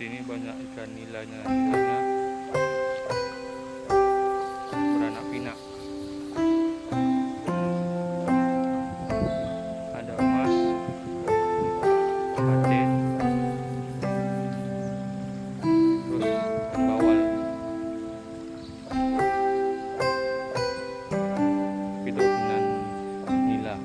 Ini banyak ikan nilainya, beranak pinak. Ada emas, patin, terus bawal. Itu dengan nilai.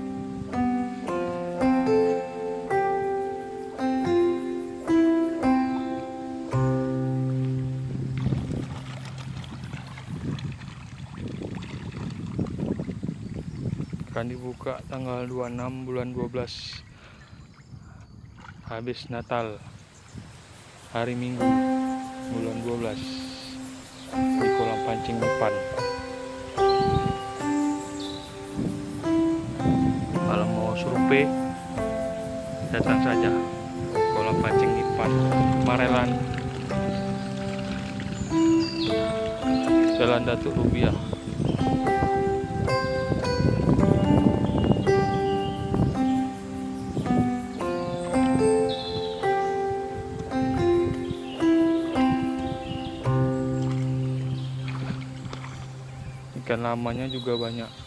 Akan dibuka tanggal 26 bulan 12 habis Natal, hari Minggu bulan 12, di kolam pancing depan. Kalau mau survei datang saja kolam pancing depan Marelan, Jalan Datuk Rubiah. Ikan lamanya juga banyak.